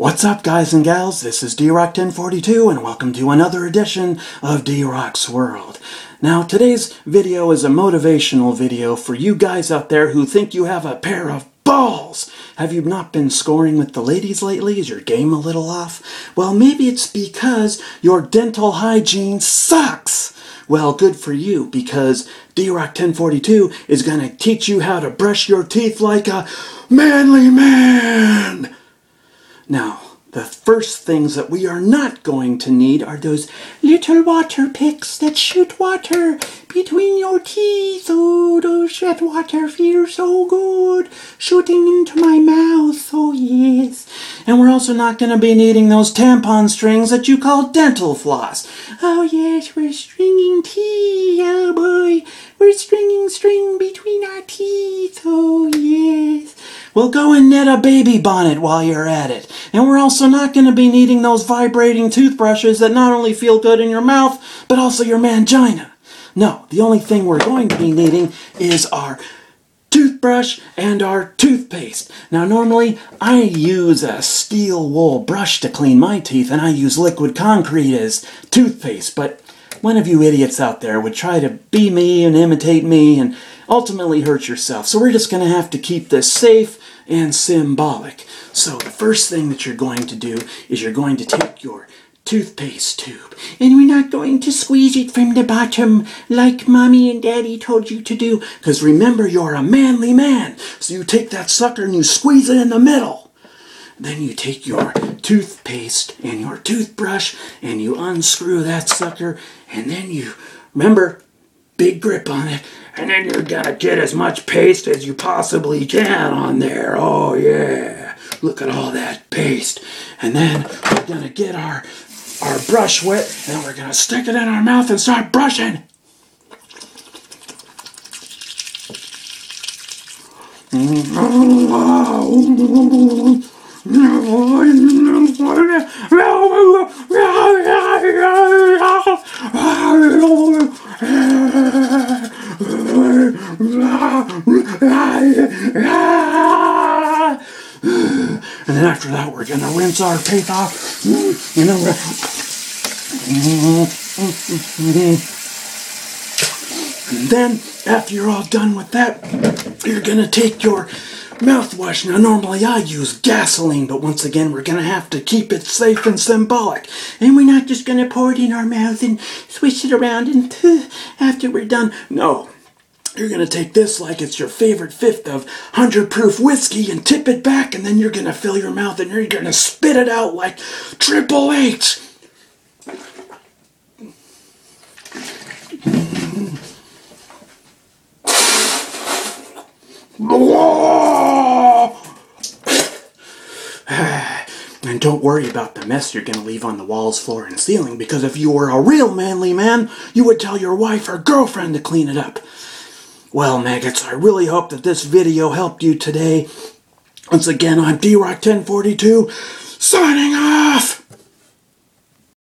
What's up, guys and gals? This is DRock1042 and welcome to another edition of DRock's World. Now, today's video is a motivational video for you guys out there who think you have a pair of balls! Have you not been scoring with the ladies lately? Is your game a little off? Well, maybe it's because your dental hygiene sucks! Well, good for you, because DRock1042 is gonna teach you how to brush your teeth like a manly man! Now, the first things that we are not going to need are those little water picks that shoot water between your teeth. Oh, those that water feels so good, shooting into my mouth, oh yes. And we're also not going to be needing those tampon strings that you call dental floss. Oh yes, we're stringing tea, oh boy. We're stringing string between our teeth, oh yes. Well, go and knit a baby bonnet while you're at it. And we're also not going to be needing those vibrating toothbrushes that not only feel good in your mouth, but also your mangina. No, the only thing we're going to be needing is our toothbrush and our toothpaste. Now, normally, I use a steel wool brush to clean my teeth, and I use liquid concrete as toothpaste, but one of you idiots out there would try to be me and imitate me and ultimately hurt yourself. So we're just going to have to keep this safe and symbolic. So the first thing that you're going to do is you're going to take your toothpaste tube, and we're not going to squeeze it from the bottom like mommy and daddy told you to do, because remember, you're a manly man. So you take that sucker and you squeeze it in the middle. Then you take your toothpaste and your toothbrush and you unscrew that sucker, and then you, remember, big grip on it, and then you're gonna get as much paste as you possibly can on there. Oh yeah, look at all that paste. And then we're gonna get our brush wet, and we're gonna stick it in our mouth and start brushing. And then after that, we're going to rinse our teeth off, and then after you're all done with that, you're going to take your mouthwash. Now, normally I use gasoline, but once again, we're going to have to keep it safe and symbolic. And we're not just going to pour it in our mouth and swish it around and after we're done. No, you're going to take this like it's your favorite fifth of 100 proof whiskey and tip it back, and then you're going to fill your mouth and you're going to spit it out like Triple H. And don't worry about the mess you're gonna leave on the walls, floor, and ceiling, because if you were a real manly man, you would tell your wife or girlfriend to clean it up. Well, maggots, I really hope that this video helped you today. Once again, I'm DRock1042, signing off!